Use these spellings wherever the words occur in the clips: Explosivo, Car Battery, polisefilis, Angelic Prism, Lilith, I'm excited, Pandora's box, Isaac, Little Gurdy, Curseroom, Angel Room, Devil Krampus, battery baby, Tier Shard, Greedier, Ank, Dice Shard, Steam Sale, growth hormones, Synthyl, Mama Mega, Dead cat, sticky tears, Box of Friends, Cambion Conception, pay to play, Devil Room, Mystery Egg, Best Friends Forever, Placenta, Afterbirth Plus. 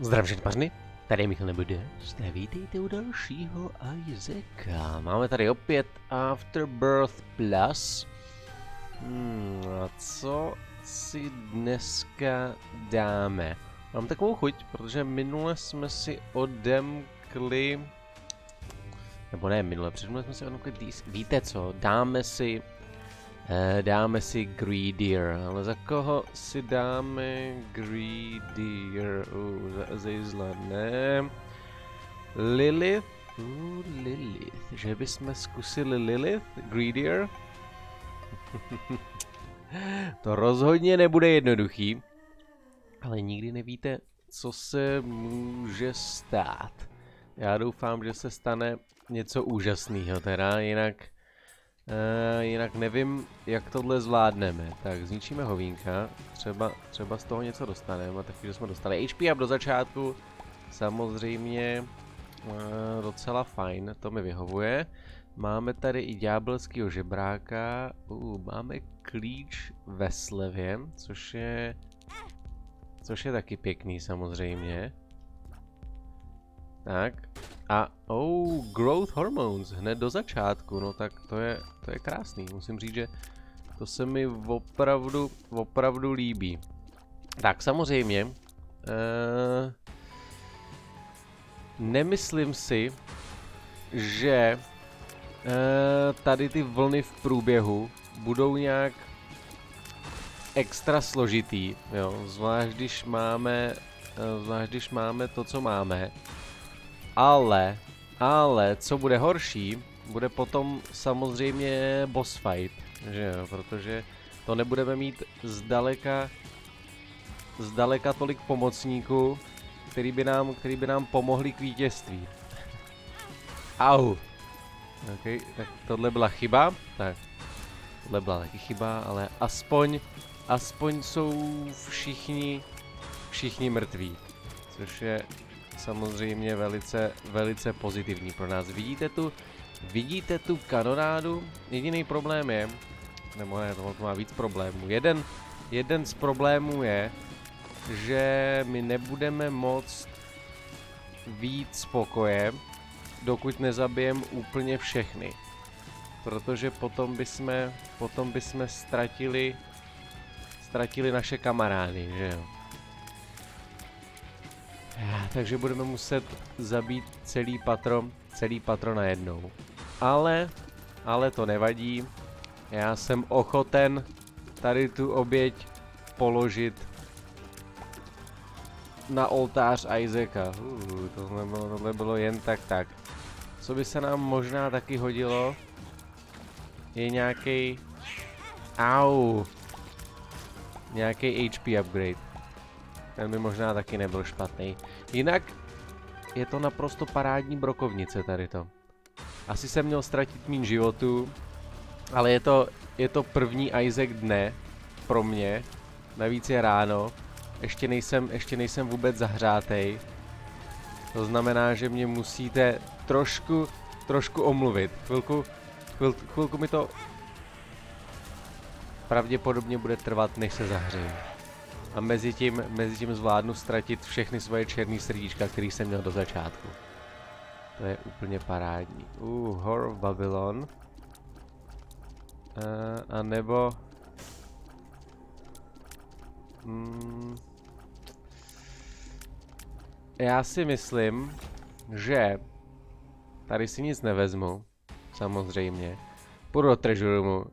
Zdravím všechny pařiny, tady Michal nebude. Vítejte u dalšího Isaaca. Máme tady opět Afterbirth Plus. A co si dneska dáme? Mám takovou chuť, protože minule jsme si odemkli... Nebo ne, předminule jsme si odemkli disk. Víte co, dáme si Greedier, ale za koho si dáme Greedier? Za Izla ne. Lilith? Lilith. Že bychom zkusili Lilith? Greedier? To rozhodně nebude jednoduchý. Ale nikdy nevíte, co se může stát. Já doufám, že se stane něco úžasného teda, jinak nevím, jak tohle zvládneme. Tak zničíme hovínka, třeba z toho něco dostaneme, takže jsme dostali HP up do začátku, samozřejmě docela fajn, to mi vyhovuje. Máme tady i ďábelskýho žebráka, máme klíč ve slevě, což je taky pěkný samozřejmě. Tak a growth hormones hned do začátku, no tak to je krásný, musím říct, že to se mi opravdu líbí. Tak samozřejmě, nemyslím si, že tady ty vlny v průběhu budou nějak extra složitý, jo, zvlášť když máme to, co máme. Ale, co bude horší, bude potom samozřejmě boss fight, že jo, protože to nebudeme mít zdaleka tolik pomocníků, který by nám pomohli k vítězství. Au! Okay, tak tohle byla chyba, tak tohle byla taky chyba, ale aspoň jsou všichni mrtví, což je... Samozřejmě velice pozitivní pro nás. Vidíte tu kanonádu? Jediný problém je, nebo ne, to má víc problémů. Jeden z problémů je, že my nebudeme moct víc spokoje, dokud nezabijeme úplně všechny. Protože potom bychom ztratili naše kamarády, že jo? Takže budeme muset zabít celý patro najednou. Ale to nevadí. Já jsem ochoten tady tu oběť položit na oltář Isaaca. Tohle bylo jen tak. Co by se nám možná taky hodilo, je nějaký... Au! Nějaký HP upgrade. Ten by možná taky nebyl špatný. Jinak je to naprosto parádní brokovnice tady to. Asi jsem měl ztratit míň životu, ale je to první Isaac dne pro mě. Navíc je ráno. Ještě nejsem vůbec zahřátej. To znamená, že mě musíte trošku omluvit. Chvilku mi to pravděpodobně bude trvat, než se zahřeji. A mezi tím zvládnu ztratit všechny svoje černé srdíčka, který jsem měl do začátku. To je úplně parádní. Horror Babylon. A nebo... Já si myslím, že... Tady si nic nevezmu. Samozřejmě. Půjdu do Treasure Roomu.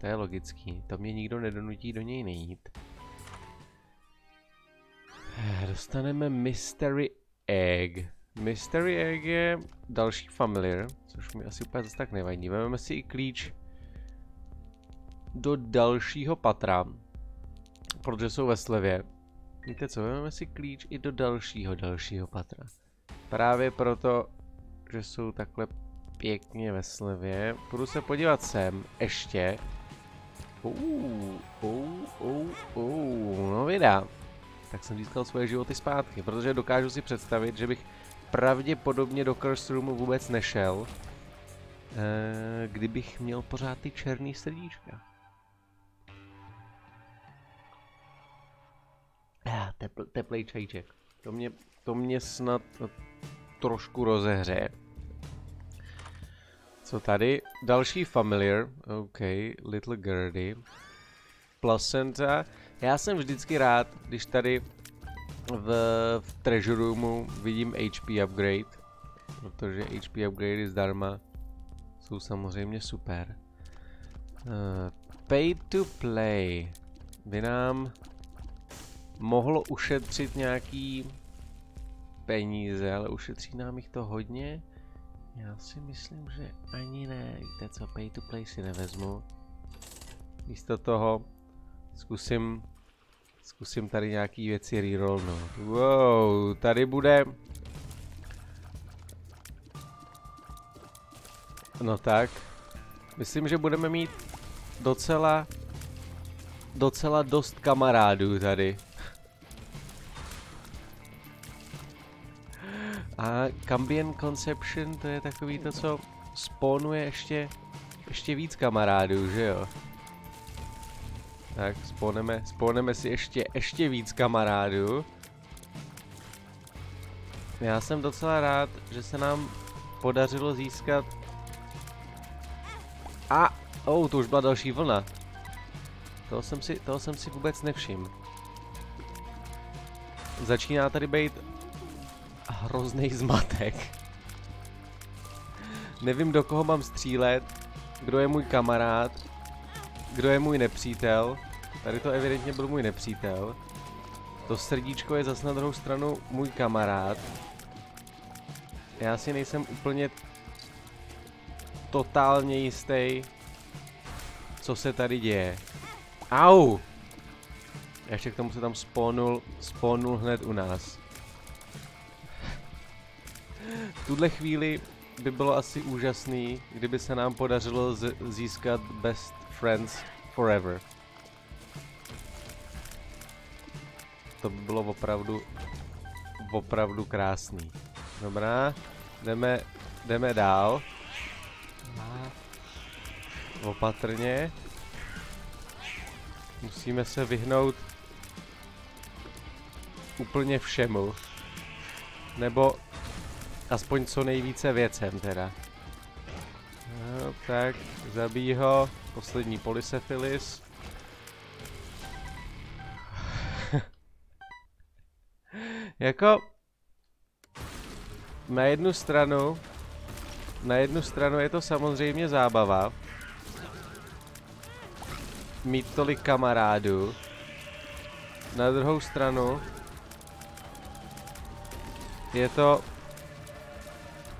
To je logický, to mě nikdo nedonutí do něj nejít. Dostaneme Mystery Egg. Mystery Egg je další familiar, což mi asi úplně zase tak nevadí. Vezmeme si i klíč do dalšího patra, protože jsou ve slevě. Víte co, vezmeme si klíč i do dalšího patra. Právě proto, že jsou takhle pěkně ve slevě. Půjdu se podívat sem ještě. No vida. Tak jsem získal svoje životy zpátky, protože dokážu si představit, že bych pravděpodobně do Curseroomu vůbec nešel, kdybych měl pořád ty černý srdíčka. Teplej čajíček. To mě snad trošku rozehřeje. Co tady? Další familiar. OK, Little Gurdy. Placenta. Já jsem vždycky rád, když tady v Treasure Roomu vidím HP upgrade. Protože HP upgrade zdarma jsou samozřejmě super. Pay to play by nám mohlo ušetřit nějaký peníze, ale ušetří nám jich to hodně? Já si myslím, že ani ne. Víte co, pay to play si nevezmu. Místo toho zkusím tady nějaký věci rerollnout. Wow, tady bude... No tak. Myslím, že budeme mít docela dost kamarádů tady. A Cambion Conception, to je takový to, co spawnuje ještě víc kamarádů, že jo? Tak, spawneme si ještě víc kamarádů. Já jsem docela rád, že se nám podařilo získat... A, to už byla další vlna. Toho jsem si vůbec nevšiml. Začíná tady být hrozný zmatek. Nevím, do koho mám střílet, kdo je můj kamarád, kdo je můj nepřítel. Tady to evidentně byl můj nepřítel. To srdíčko je zase na druhou stranu můj kamarád. Já si nejsem úplně totálně jistý, co se tady děje. Au! Ještě k tomu se tam spawnul hned u nás. V tuhle chvíli by bylo asi úžasný, kdyby se nám podařilo získat Best Friends Forever. To by bylo opravdu krásný. Dobrá, jdeme dál. Opatrně. Musíme se vyhnout úplně všemu. Nebo aspoň co nejvíce věcem teda. No, tak, zabij ho. Poslední polisefilis. Jako... Na jednu stranu je to samozřejmě zábava. Mít tolik kamarádů. Na druhou stranu... Je to...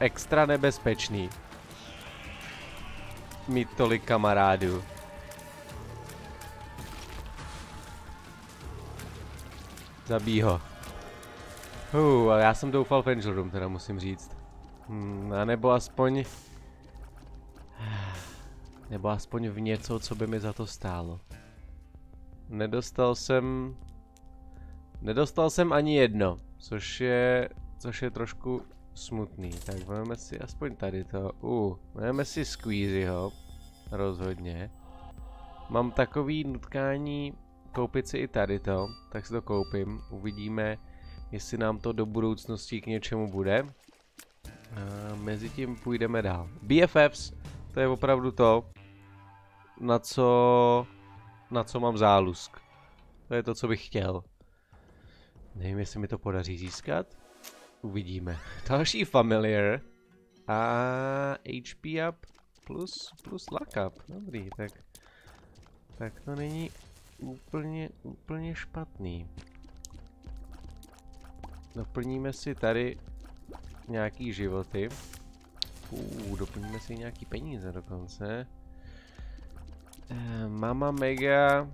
extra nebezpečný. Mít tolik kamarádů. Zabij ho. Ale já jsem doufal v Angel Room, teda musím říct. A nebo aspoň v něco, co by mi za to stálo. Nedostal jsem ani jedno, což je trošku smutný. Tak budeme si aspoň tady to. Budeme si squeezyho. Rozhodně. Mám takový nutkání koupit si i tady to, tak si to koupím. Uvidíme, jestli nám to do budoucnosti k něčemu bude. A mezitím půjdeme dál. BFFs, to je opravdu to, na co mám zálusk. To je to, co bych chtěl. Nevím, jestli mi to podaří získat. Uvidíme. Další familiar. A HP up plus luck up. Dobrý, tak to není úplně špatný. Doplníme si tady nějaký životy. Doplníme si nějaký peníze dokonce. Mama Mega.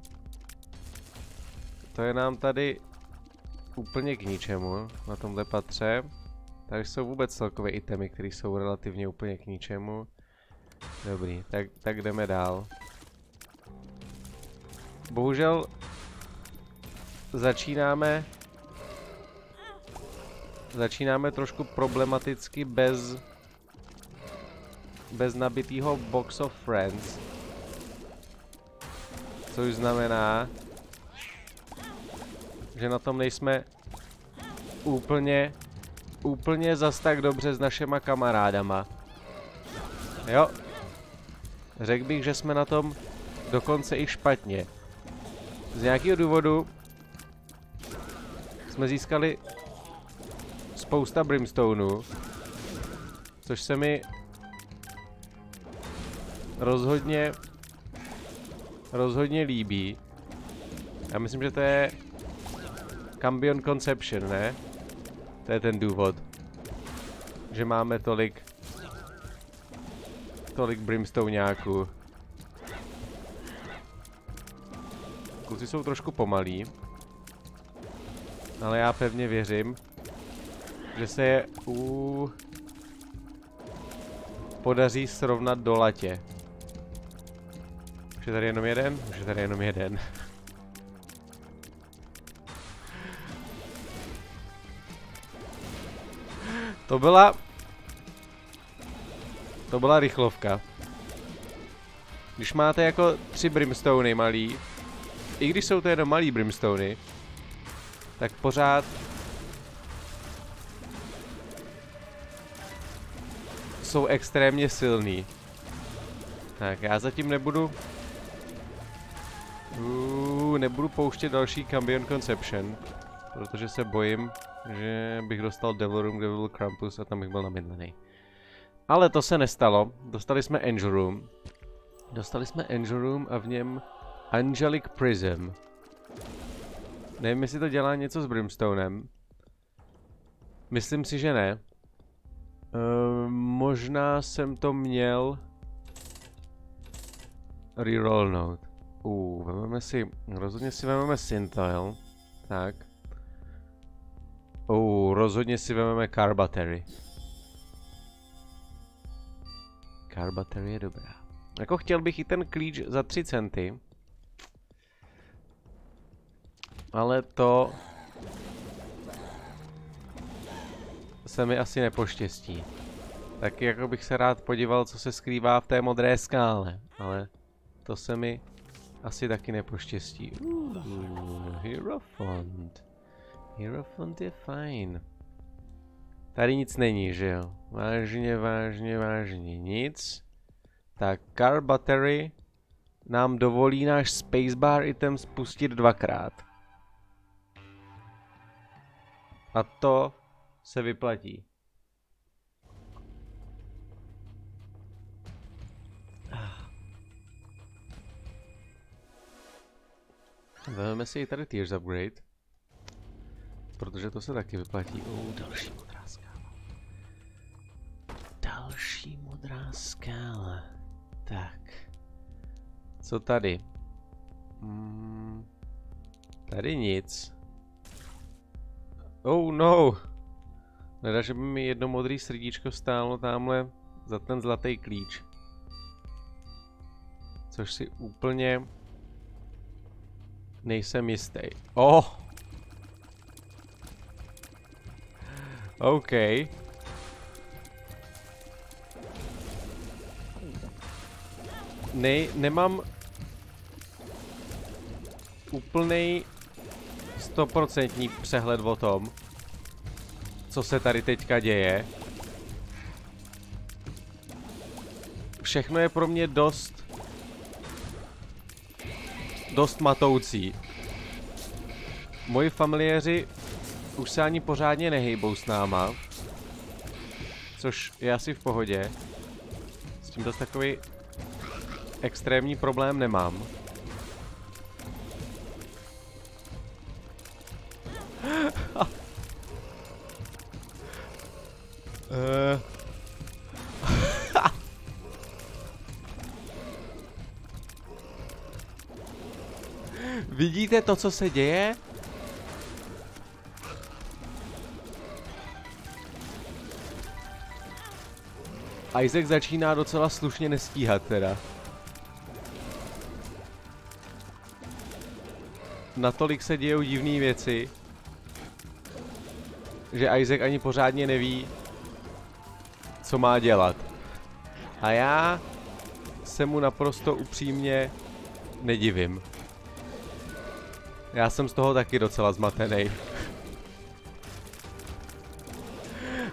To je nám tady úplně k ničemu na tomhle patře. Tady jsou vůbec celkové itemy, které jsou relativně úplně k ničemu. Dobrý, tak jdeme dál. Bohužel začínáme trošku problematicky bez nabitýho Box of Friends. Což znamená, že na tom nejsme úplně zas tak dobře s našima kamarádama. Jo. Řekl bych, že jsme na tom dokonce i špatně. Z nějakého důvodu jsme získali spousta brimstonů, což se mi rozhodně líbí. Já myslím, že to je Cambion Conception, ne? To je ten důvod, že máme tolik brimstoňáků. Kluci jsou trošku pomalí, ale já pevně věřím, že se je podaří srovnat do latě. Už je tady jenom jeden? Už je tady jenom jeden. To byla rychlovka. Když máte jako 3 brimstony malý, i když jsou to jenom malý brimstony, tak pořád jsou extrémně silný. Tak já zatím nebudu pouštět další Cambion Conception, protože se bojím, že bych dostal Devil Room, Devil Krampus a tam bych byl namydlený. Ale to se nestalo. Dostali jsme Angel Room. Dostali jsme Angel Room a v něm Angelic Prism. Nevím, jestli to dělá něco s brimstonem. Myslím si, že ne. Možná jsem to měl rerollnout. Rozhodně si vezmeme Synthyl. Tak. Rozhodně si vezmeme Car Battery. Car Battery je dobrá. Jako chtěl bych i ten klíč za 3 centy. Ale to se mi asi nepoštěstí. Tak jako bych se rád podíval, co se skrývá v té modré skále. Ale to se mi asi taky nepoštěstí. Hero Fund. Hero Fund je fajn. Tady nic není, že jo? Vážně nic. Tak Car Battery nám dovolí náš spacebar item spustit 2x. A to se vyplatí. Vezmeme si i tady Tier Upgrade, protože to se taky vyplatí. Další modrá skála. Další modrá skála. Tak. Co tady? Tady nic. Oh no! Nedá, že by mi jedno modré srdíčko stálo tamhle za ten zlatý klíč. Což si úplně nejsem jistý. Oh! OK. Nemám úplnej 100% přehled o tom, co se tady teďka děje. Všechno je pro mě dost matoucí. Moji familiéři už se ani pořádně nehejbou s náma, což je asi v pohodě. S tím dost takový extrémní problém nemám. Vidíte to, co se děje? Isaac začíná docela slušně nestíhat teda. Natolik se dějou divné věci, že Isaac ani pořádně neví, co má dělat. A já se mu naprosto upřímně nedivím. Já jsem z toho taky docela zmatený.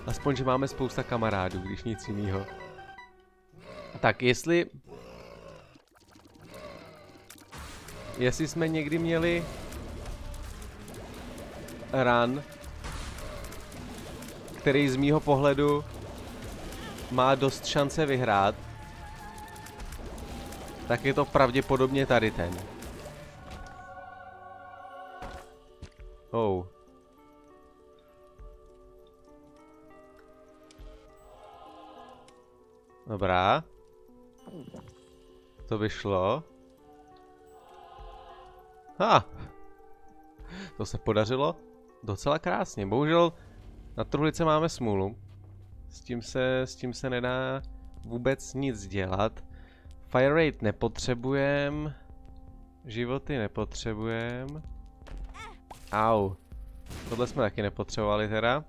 Aspoň, že máme spousta kamarádů, když nic jiného. Tak, jestli jsme někdy měli run, který z mýho pohledu má dost šance vyhrát, tak je to pravděpodobně tady ten. Oh. Dobrá. To vyšlo. Ha! To se podařilo docela krásně. Bohužel na truhlice máme smůlu. S tím se nedá vůbec nic dělat. Fire rate nepotřebujem. Životy nepotřebujem. Au. Tohle jsme taky nepotřebovali teda.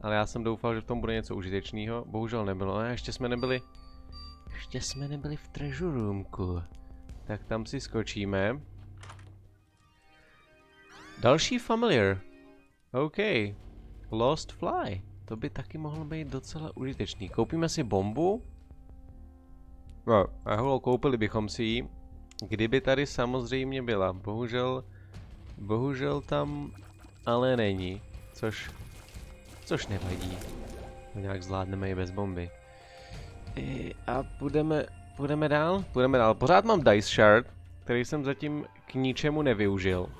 Ale já jsem doufal, že v tom bude něco užitečného. Bohužel nebylo. Ne, ještě jsme nebyli v treasure roomku. Tak tam si skočíme. Další familiar. OK. Lost fly. To by taky mohlo být docela užitečný. Koupíme si bombu. No, ahoj, koupili bychom si ji. Kdyby tady samozřejmě byla. Bohužel tam ale není. Což nevadí. To nějak zvládneme i bez bomby. A půjdeme dál? Půjdeme dál. Pořád mám Dice Shard, který jsem zatím k ničemu nevyužil.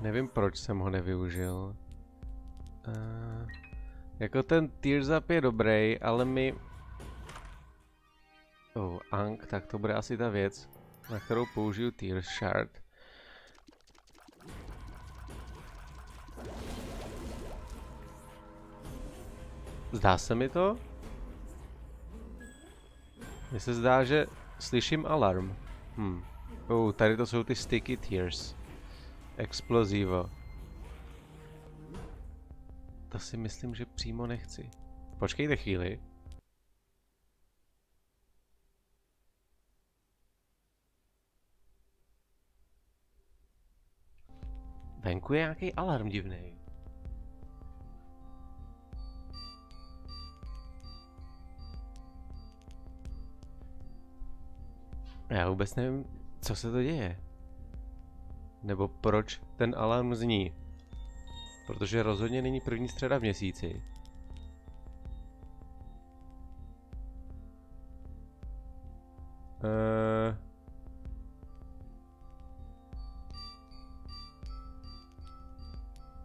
Nevím, proč jsem ho nevyužil. Jako ten Tears Up je dobrý, ale mi... Oh, Ank, tak to bude asi ta věc, na kterou použiju Tier Shard. Zdá se mi to? Mně se zdá, že slyším alarm. Tady to jsou ty sticky tears. Explosivo. To si myslím, že přímo nechci. Počkejte chvíli. Venku je nějaký alarm divný. Já vůbec nevím, co se to děje. Nebo proč ten alarm zní. Protože rozhodně není první středa v měsíci.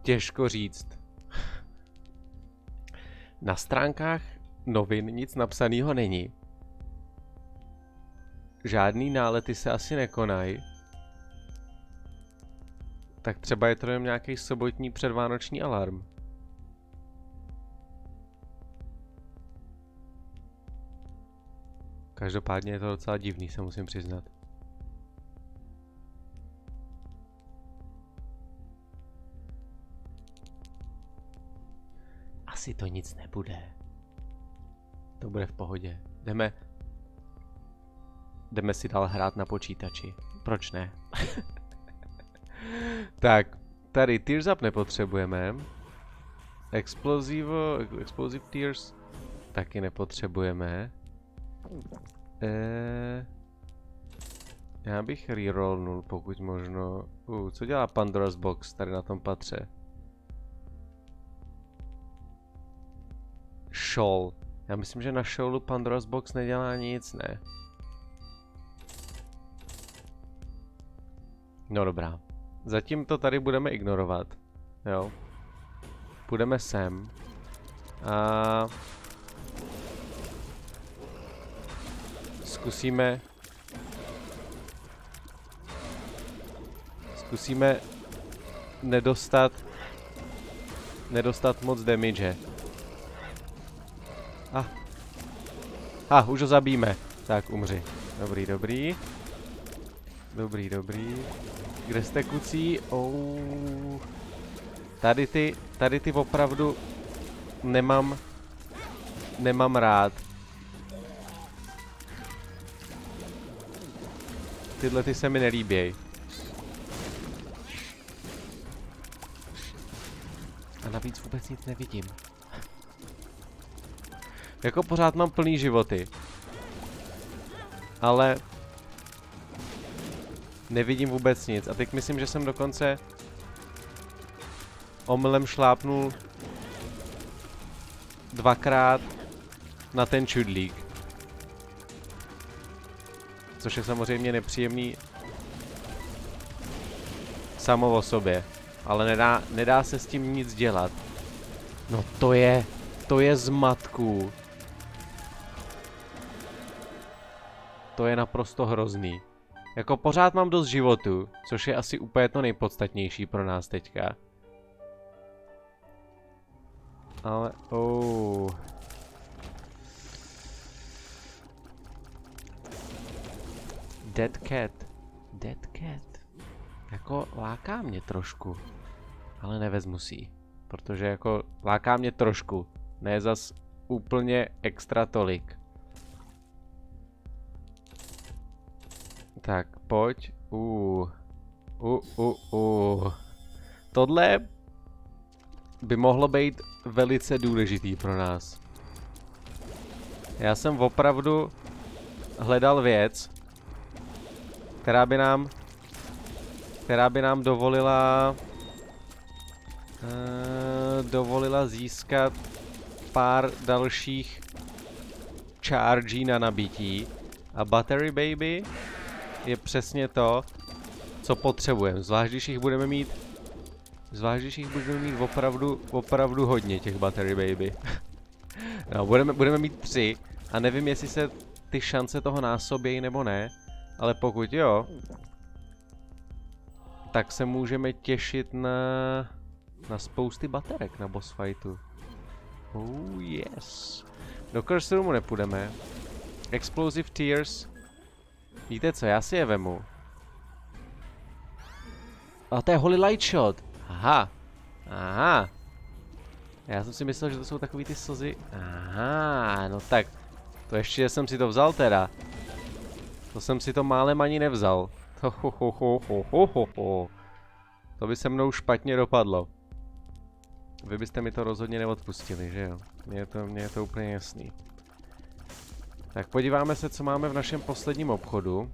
Těžko říct. Na stránkách novin nic napsaného není. Žádný nálety se asi nekonají. Tak třeba je to jen nějaký sobotní předvánoční alarm. Každopádně je to docela divný, se musím přiznat. Asi to nic nebude. To bude v pohodě. Jdeme si dál hrát na počítači. Proč ne? Tak, tady Tears Up nepotřebujeme. Explosive Tears taky nepotřebujeme. Já bych rerollnul, pokud možno. Co dělá Pandora's box tady na tom patře? Shoal. Já myslím, že na shoalu Pandora's box nedělá nic, ne? No dobrá. Zatím to tady budeme ignorovat. Jo. Půjdeme sem. A... Zkusíme nedostat moc damage. Ah, už ho zabijeme. Tak, umři. Dobrý. Kde jste, kucí? Oh. Tady ty opravdu nemám rád. Tyhle ty se mi nelíběj. navíc vůbec nic nevidím. Jako pořád mám plný životy. Ale nevidím vůbec nic. A teď myslím, že jsem dokonce omylem šlápnul dvakrát na ten čudlík. Což je samozřejmě nepříjemný samo o sobě. Ale nedá se s tím nic dělat. No to je zmatků. To je naprosto hrozný. Jako pořád mám dost životu, což je asi úplně to nejpodstatnější pro nás teďka. Ale oh. Dead cat. Dead cat. Jako láká mě trošku. Ale nevezmu si ji. Protože jako láká mě trošku. Ne zas úplně extra tolik. Tak, pojď. Tohle by mohlo být velice důležitý pro nás. Já jsem opravdu hledal věc, která by nám dovolila získat pár dalších chargí na nabití. A battery baby je přesně to, co potřebujeme, zvlášť když jich budeme mít opravdu hodně těch battery baby. No, budeme mít 3 a nevím, jestli se ty šance toho násobějí nebo ne, ale pokud jo, tak se můžeme těšit na spousty baterek na boss fightu. Oh yes. Do Curseroomu nepůjdeme. Explosive tears. Víte co, já si je vemu. A to je holy light shot. Aha. Aha. Já jsem si myslel, že to jsou takový ty slzy. Aha, no tak. To ještě jsem si to vzal teda. To jsem si to málem ani nevzal. To by se mnou špatně dopadlo. Vy byste mi to rozhodně neodpustili, že jo? Mně je to úplně jasný. Tak podíváme se, co máme v našem posledním obchodu.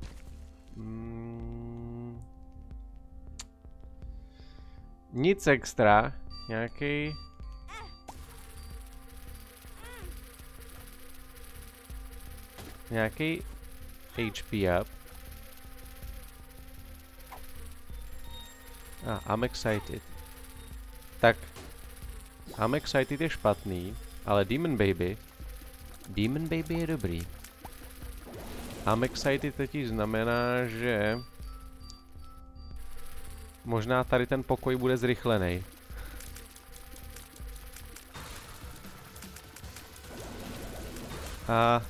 Nic extra. Nějaký... Nějaký HP up. I'm excited. Tak. I'm excited je špatný, ale Demon Baby je dobrý. I'm excited totiž znamená, že... Možná tady ten pokoj bude zrychlený. A...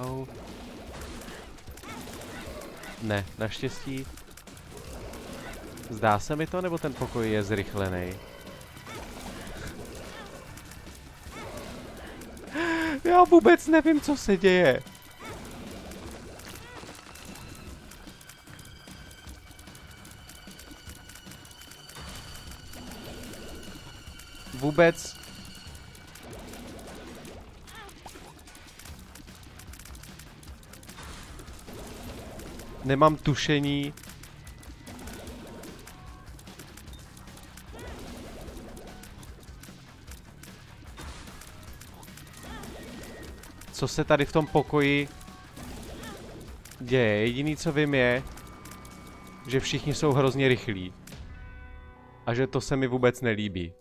Au. Ne, naštěstí... Zdá se mi to, nebo ten pokoj je zrychlený? Já vůbec nevím, co se děje. Vůbec. Nemám tušení. Co se tady v tom pokoji děje. Jediný, co vím, je, že všichni jsou hrozně rychlí. A že to se mi vůbec nelíbí.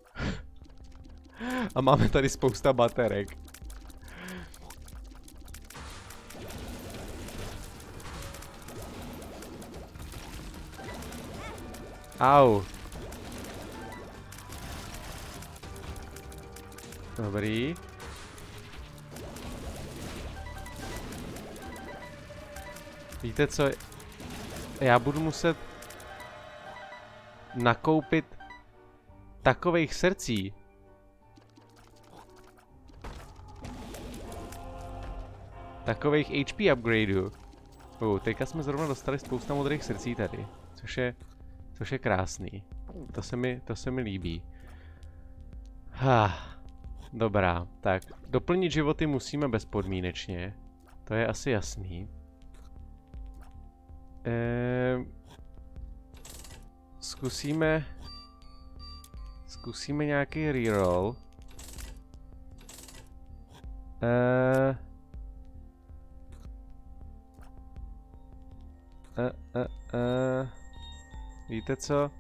A máme tady spousta baterek. Au. Dobrý. Víte co, já budu muset nakoupit takových srdcí. Takových HP upgradeů. Teďka jsme zrovna dostali spousta modrých srdcí tady, což je krásný. To se mi líbí. Dobrá, tak doplnit životy musíme bezpodmínečně. To je asi jasný. Zkusíme nějaký reroll. Víte co?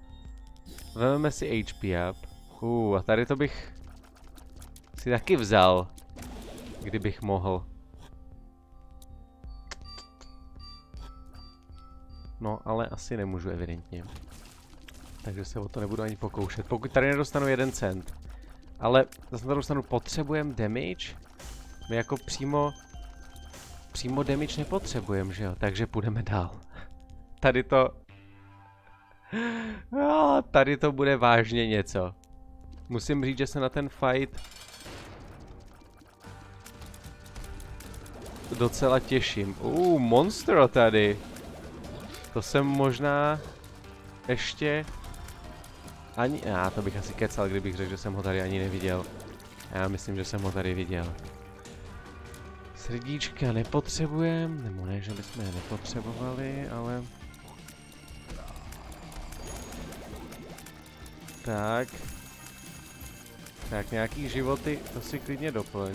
Vezmeme si HP up. A tady to bych si taky vzal, kdybych mohl. No, ale asi nemůžu evidentně. Takže se o to nebudu ani pokoušet, pokud tady nedostanu 1 cent. Ale zase tady dostanu, potřebujeme damage? My jako přímo damage nepotřebujeme, že jo? Takže půjdeme dál. Tady to bude vážně něco. Musím říct, že se na ten fight docela těším. Monstro tady. To jsem možná ještě ani... to bych asi kecal, kdybych řekl, že jsem ho tady ani neviděl. Já myslím, že jsem ho tady viděl. Srdíčka nepotřebujeme, nebo ne, že bychom je nepotřebovali, ale... Tak nějaký životy, to si klidně doplň.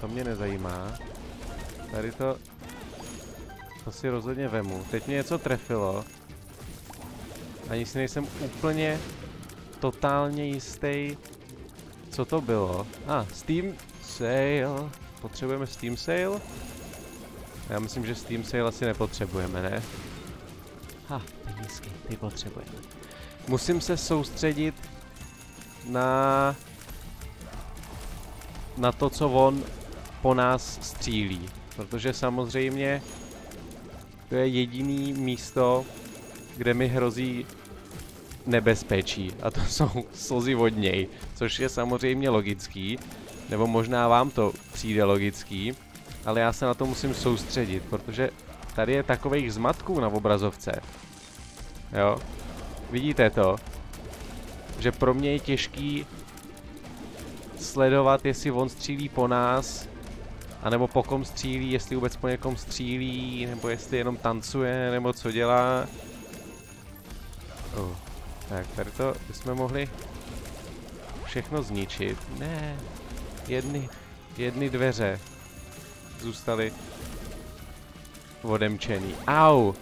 To mě nezajímá. Tady to... To si rozhodně vemu. Teď mě něco trefilo. Ani si nejsem úplně totálně jistý, co to bylo. Steam Sale. Potřebujeme Steam Sale? Já myslím, že Steam Sale asi nepotřebujeme, ne? Penízky, ty potřebujeme. Musím se soustředit na to, co on po nás střílí. Protože samozřejmě to je jediné místo, kde mi hrozí nebezpečí. A to jsou slzy od něj, což je samozřejmě logický. Nebo možná vám to přijde logický, ale já se na to musím soustředit, protože tady je takových zmatků na obrazovce. Jo? Vidíte to? Že pro mě je těžký sledovat, jestli on střílí po nás, anebo po kom střílí, jestli vůbec po někom střílí, nebo jestli jenom tancuje, nebo co dělá. Tak, tady to bychom mohli všechno zničit. Ne, jedny dveře zůstaly odemčený. Au!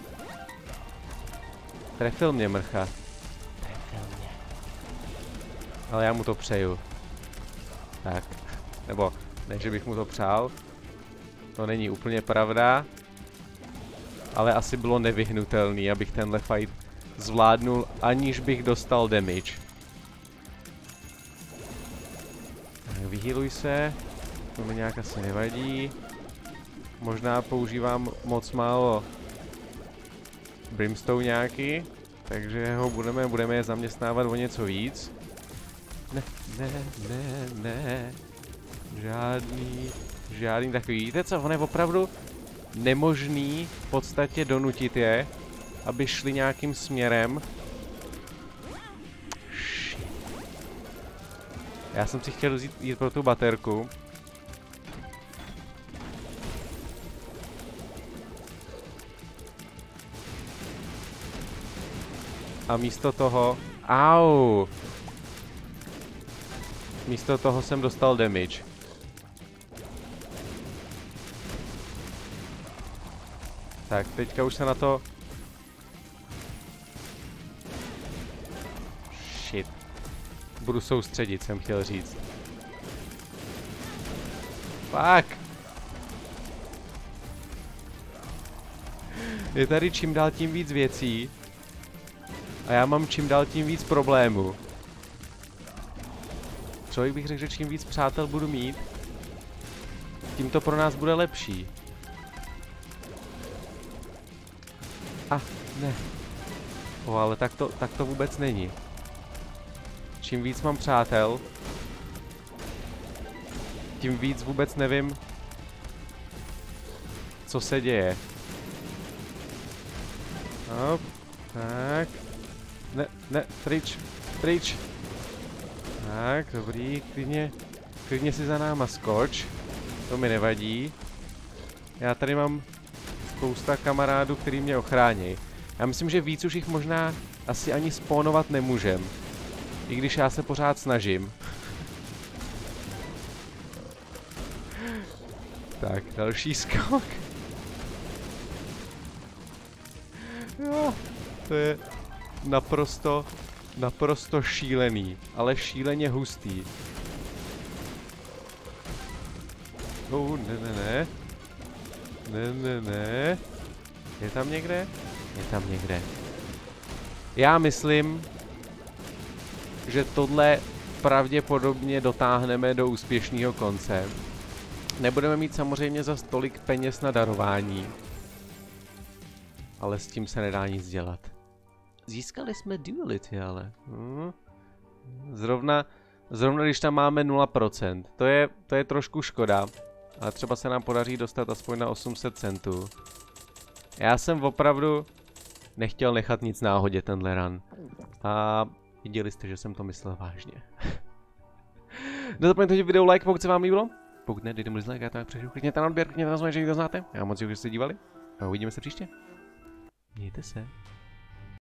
Trefil mě, mrcha. Trefil mě. Ale já mu to přeju. Tak, nebo... Ne, že bych mu to přál, to není úplně pravda, ale asi bylo nevyhnutelný, abych tenhle fight zvládnul, aniž bych dostal damage. Vyhealuj se, to mi nějak asi nevadí, možná používám moc málo brimstone nějaký, takže ho budeme je zaměstnávat o něco víc. Ne. Žádný takový. Víte co, on je opravdu nemožný v podstatě donutit je, aby šli nějakým směrem. Shit. Já jsem si chtěl jít pro tu baterku. A místo toho... Au! Místo toho jsem dostal damage. Tak, teďka už se na to... Shit. Budu soustředit, jsem chtěl říct. Fuck! Je tady čím dál tím víc věcí. A já mám čím dál tím víc problémů. Člověk bych řekl, že čím víc přátel budu mít, tím to pro nás bude lepší. Ne. Ale tak to vůbec není. Čím víc mám přátel, tím víc vůbec nevím, co se děje. Hop, tak. Ne, ne, pryč, pryč. Tak, dobrý, klidně, klidně si za náma skoč. To mi nevadí. Já tady mám spousta kamarádů, který mě ochrání. Já myslím, že víc už jich možná asi ani spawnovat nemůžem. I když já se pořád snažím. Tak, další skok. Jo, to je naprosto, naprosto šílený, ale šíleně hustý. Oh, ne, ne, ne. Ne, ne, ne. Je tam někde? Je tam někde. Já myslím, že tohle pravděpodobně dotáhneme do úspěšného konce. Nebudeme mít samozřejmě za tolik peněz na darování. Ale s tím se nedá nic dělat. Získali jsme duality, ale... Zrovna když tam máme 0%. To je trošku škoda. Ale třeba se nám podaří dostat aspoň na 800 centů. Já jsem opravdu nechtěl nechat nic náhodě tenhle run. A viděli jste, že jsem to myslel vážně. Nezapomeňte video like, pokud se vám líbilo. Pokud ne, dejte mu dislike, já to tak přešlu. Klikněte na odběr, klikněte na zvoneček, že to znáte. Já moc děkuji, že jste dívali. A uvidíme se příště. Mějte se.